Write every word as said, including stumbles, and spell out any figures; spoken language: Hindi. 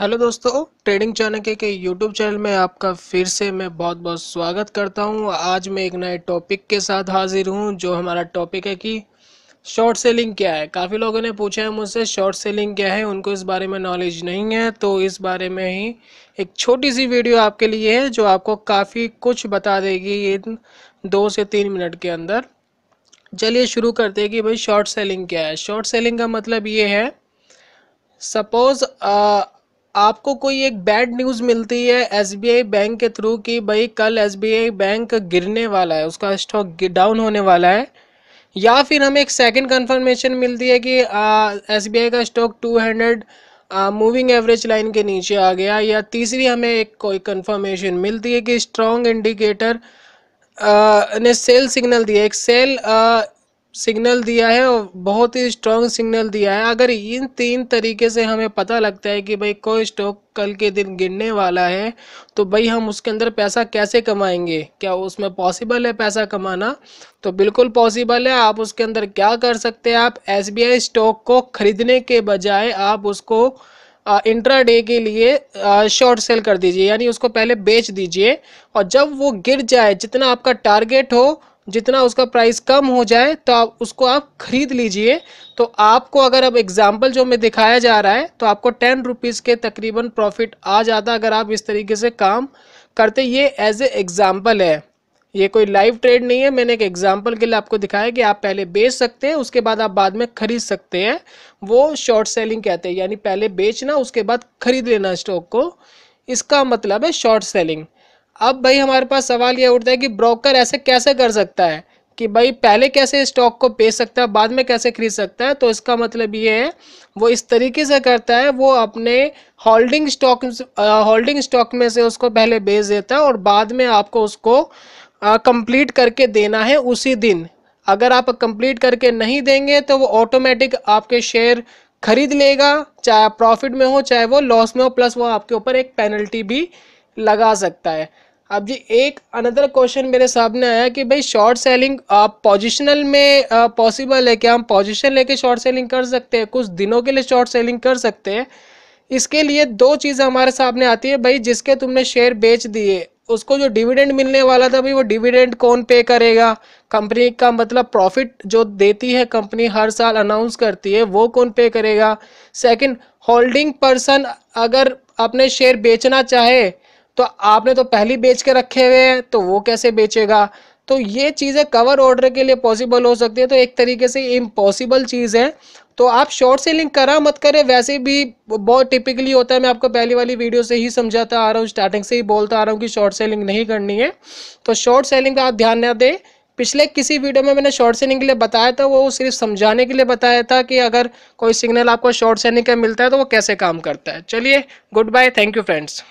हेलो दोस्तों, ट्रेडिंग चाणक्य के यूट्यूब चैनल में आपका फिर से मैं बहुत बहुत स्वागत करता हूं। आज मैं एक नए टॉपिक के साथ हाजिर हूं, जो हमारा टॉपिक है कि शॉर्ट सेलिंग क्या है। काफ़ी लोगों ने पूछा है मुझसे शॉर्ट सेलिंग क्या है, उनको इस बारे में नॉलेज नहीं है, तो इस बारे में ही एक छोटी सी वीडियो आपके लिए है जो आपको काफ़ी कुछ बता देगी इन दो से तीन मिनट के अंदर। चलिए शुरू करते हैं कि भाई शॉर्ट सेलिंग क्या है। शॉर्ट सेलिंग का मतलब ये है, सपोज़ आपको कोई एक बैड न्यूज़ मिलती है एसबीआई बैंक के थ्रू कि भाई कल एसबीआई बैंक गिरने वाला है, उसका स्टॉक डाउन होने वाला है, या फिर हमें एक सेकंड कंफर्मेशन मिलती है कि एसबीआई का stock two hundred moving average line के नीचे आ गया, या तीसरी हमें एक कोई कंफर्मेशन मिलती है कि स्ट्रॉन्ग इंडिकेटर uh, ने सेल सिग्नल दिया, एक सेल uh, सिग्नल दिया है और बहुत ही स्ट्रॉन्ग सिग्नल दिया है। अगर इन तीन तरीके से हमें पता लगता है कि भाई कोई स्टॉक कल के दिन गिरने वाला है, तो भाई हम उसके अंदर पैसा कैसे कमाएंगे, क्या उसमें पॉसिबल है पैसा कमाना? तो बिल्कुल पॉसिबल है। आप उसके अंदर क्या कर सकते हैं, आप एसबीआई स्टॉक को खरीदने के बजाय आप उसको इंट्रा डे के लिए शॉर्ट सेल कर दीजिए, यानी उसको पहले बेच दीजिए और जब वो गिर जाए, जितना आपका टारगेट हो, जितना उसका प्राइस कम हो जाए, तो आप उसको आप खरीद लीजिए। तो आपको अगर अब एग्जांपल जो मैं दिखाया जा रहा है, तो आपको टेन रुपीज़ के तकरीबन प्रॉफिट आ जाता अगर आप इस तरीके से काम करते। ये एज ए एग्जांपल है, ये कोई लाइव ट्रेड नहीं है, मैंने एक एग्जांपल के लिए आपको दिखाया कि आप पहले बेच सकते हैं, उसके बाद आप बाद में खरीद सकते हैं। वो शॉर्ट सेलिंग कहते हैं, यानी पहले बेचना उसके बाद खरीद लेना स्टॉक को, इसका मतलब है शॉर्ट सेलिंग। अब भाई हमारे पास सवाल ये उठता है कि ब्रोकर ऐसे कैसे कर सकता है कि भाई पहले कैसे स्टॉक को बेच सकता है, बाद में कैसे खरीद सकता है? तो इसका मतलब ये है, वो इस तरीके से करता है, वो अपने होल्डिंग स्टॉक होल्डिंग स्टॉक में से उसको पहले बेच देता है और बाद में आपको उसको कंप्लीट करके देना है उसी दिन। अगर आप कंप्लीट करके नहीं देंगे तो वो ऑटोमेटिक आपके शेयर खरीद लेगा, चाहे आप प्रॉफिट में हो चाहे वो लॉस में हो, प्लस वो आपके ऊपर एक पेनल्टी भी लगा सकता है। अब जी एक अनदर क्वेश्चन मेरे सामने आया कि भाई शॉर्ट सेलिंग आप पोजिशनल में पॉसिबल है क्या, हम पोजिशन लेके शॉर्ट सेलिंग कर सकते हैं, कुछ दिनों के लिए शॉर्ट सेलिंग कर सकते हैं? इसके लिए दो चीज़ें हमारे सामने आती है। भाई जिसके तुमने शेयर बेच दिए उसको जो डिविडेंड मिलने वाला था, भाई वो डिविडेंड कौन पे करेगा? कंपनी का मतलब प्रॉफिट जो देती है कंपनी हर साल अनाउंस करती है, वो कौन पे करेगा? सेकेंड, होल्डिंग पर्सन अगर अपने शेयर बेचना चाहे तो आपने तो पहले बेच के रखे हुए हैं, तो वो कैसे बेचेगा? तो ये चीज़ें कवर ऑर्डर के लिए पॉसिबल हो सकती है, तो एक तरीके से इम्पॉसिबल चीज़ है। तो आप शॉर्ट सेलिंग करा मत करें, वैसे भी बहुत टिपिकली होता है। मैं आपको पहली वाली वीडियो से ही समझाता आ रहा हूँ, स्टार्टिंग से ही बोलता आ रहा हूँ कि शॉर्ट सेलिंग नहीं करनी है। तो शॉर्ट सेलिंग का आप ध्यान न दें, पिछले किसी वीडियो में मैंने शॉर्ट सेलिंग के लिए बताया था, वो सिर्फ समझाने के लिए बताया था कि अगर कोई सिग्नल आपको शॉर्ट सेलिंग का मिलता है तो वो कैसे काम करता है। चलिए, good bye, thank you friends.